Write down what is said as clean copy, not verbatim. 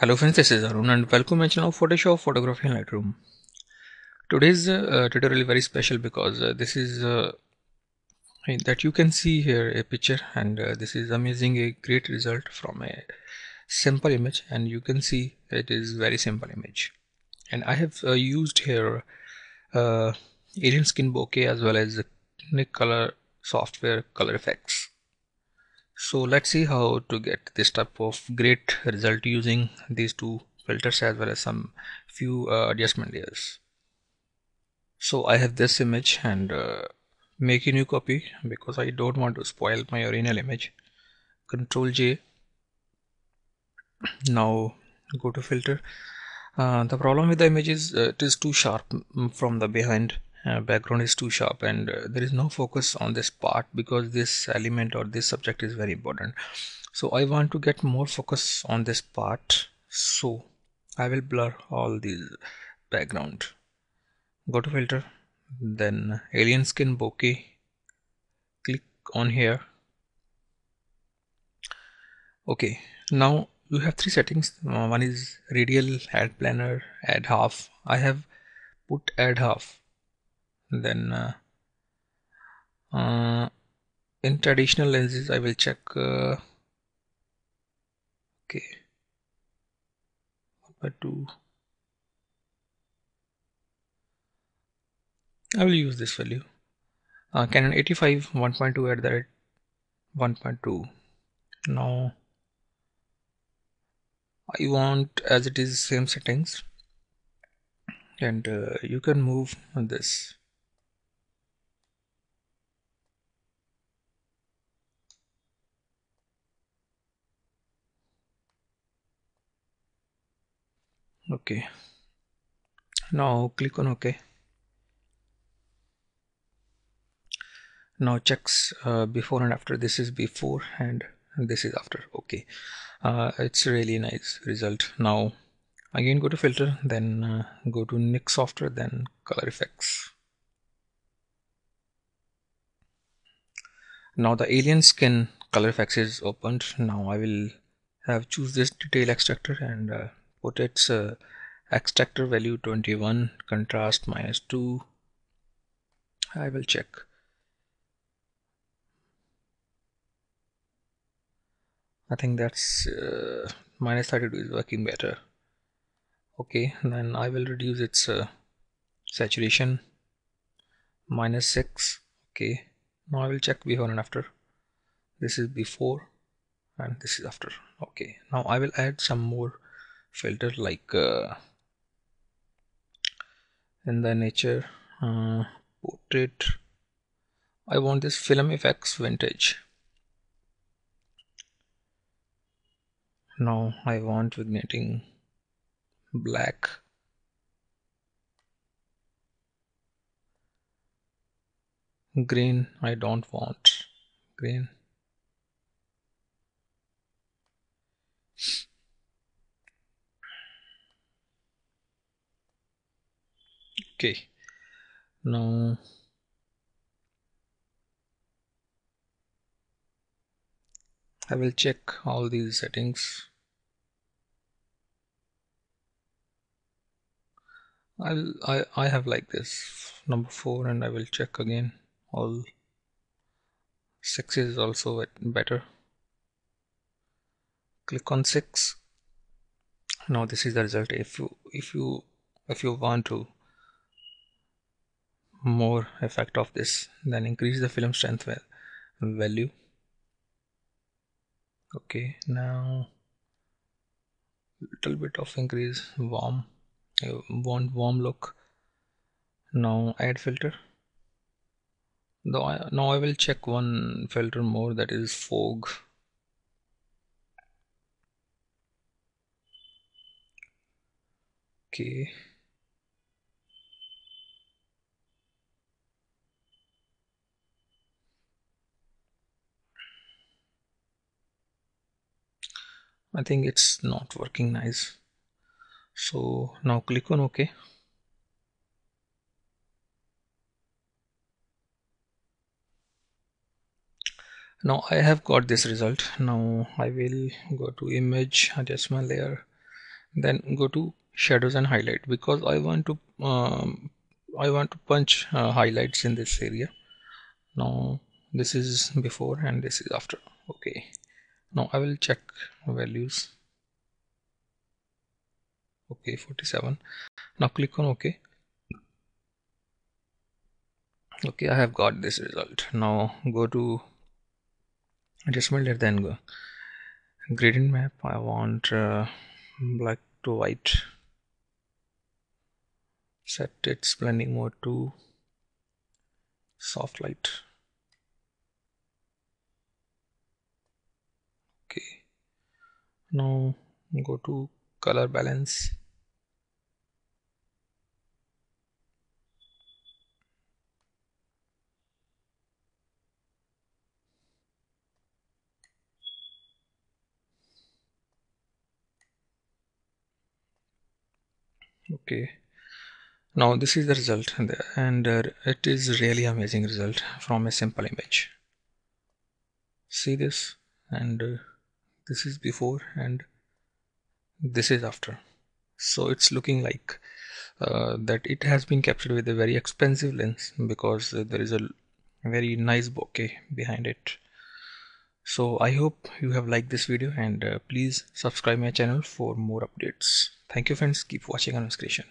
Hello friends, this is Arun and welcome to my channel of Photoshop, Photography and Lightroom. Today's tutorial is very special because this is that you can see here a picture, and this is amazing, a great result from a simple image. And you can see it is very simple image, and I have used here Alien Skin Bokeh as well as Nik Color Software color effects. So let's see how to get this type of great result using these two filters as well as some few adjustment layers. So I have this image and make a new copy because I don't want to spoil my original image. Control J. Now go to filter. The problem with the image is it is too sharp from the behind. Background is too sharp, and there is no focus on this part because this element or this subject is very important. So I want to get more focus on this part, so I will blur all these background. Go to filter, then Alien Skin Bokeh, click on here. Okay, now you have three settings. One is radial, add planar, add half. I have put add half. Then in traditional lenses I will check okay, 1/2. I will use this value. Canon 85 1.2 at the rate 1.2. Now I want as it is same settings, and you can move on this. Okay, now click on OK. Now checks before and after. This is before and this is after. Okay, it's really nice result. Now again go to filter, then go to Nik Software, then color effects. Now the Alien Skin color effects is opened. Now I will have choose this detail extractor and put its extractor value 21, contrast -2. I will check. I think that's -32 is working better. Okay, then I will reduce its saturation -6. Okay, now I will check before and after. This is before and this is after. Okay, now I will add some more filter like in the nature, portrait. I want this film effects vintage. Now I want vignetting black. Green, I don't want green. Okay, now I will check all these settings. I have like this number 4, and I will check again. All 6 is also better. Click on 6. Now this is the result. If you want to more effect of this, then increase the film strength value. Okay, now little bit of increase warm. You want warm look. Now add filter. Now I will check one filter more, that is fog. Okay. I think it's not working nice. So now click on OK. Now I have got this result. Now I will go to image, adjustment layer, then go to shadows and highlight, because I want to punch highlights in this area. Now this is before and this is after. Okay, now I will check values. Okay, 47. Now click on OK. Okay, I have got this result. Now go to adjustment and then go gradient map. I want black to white. Set its blending mode to soft light. Okay, now go to color balance. Okay, now this is the result, and it is really amazing result from a simple image. See this, and this is before and this is after. So it's looking like that it has been captured with a very expensive lens, because there is a very nice bokeh behind it. So I hope you have liked this video, and please subscribe my channel for more updates. Thank you friends, keep watching on subscription.